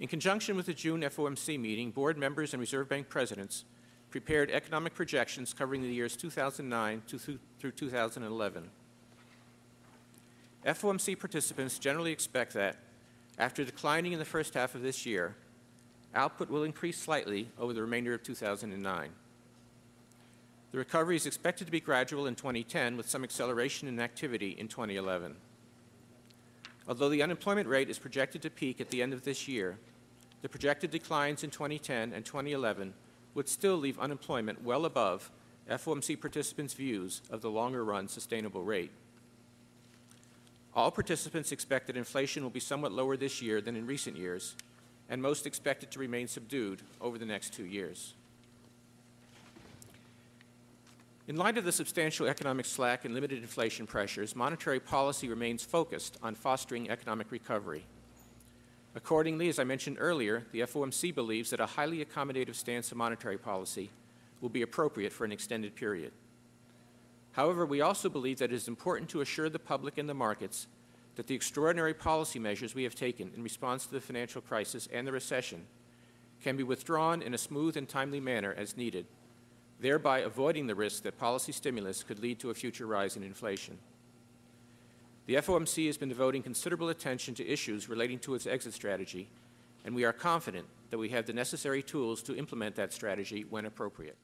In conjunction with the June FOMC meeting, board members and Reserve Bank presidents prepared economic projections covering the years 2009 through 2011. FOMC participants generally expect that, after declining in the first half of this year, output will increase slightly over the remainder of 2009. The recovery is expected to be gradual in 2010, with some acceleration in activity in 2011. Although the unemployment rate is projected to peak at the end of this year, the projected declines in 2010 and 2011 would still leave unemployment well above FOMC participants' views of the longer-run sustainable rate. All participants expect that inflation will be somewhat lower this year than in recent years, and most expect it to remain subdued over the next 2 years. In light of the substantial economic slack and limited inflation pressures, monetary policy remains focused on fostering economic recovery. Accordingly, as I mentioned earlier, the FOMC believes that a highly accommodative stance of monetary policy will be appropriate for an extended period. However, we also believe that it is important to assure the public and the markets that the extraordinary policy measures we have taken in response to the financial crisis and the recession can be withdrawn in a smooth and timely manner as needed, thereby avoiding the risk that policy stimulus could lead to a future rise in inflation. The FOMC has been devoting considerable attention to issues relating to its exit strategy, and we are confident that we have the necessary tools to implement that strategy when appropriate.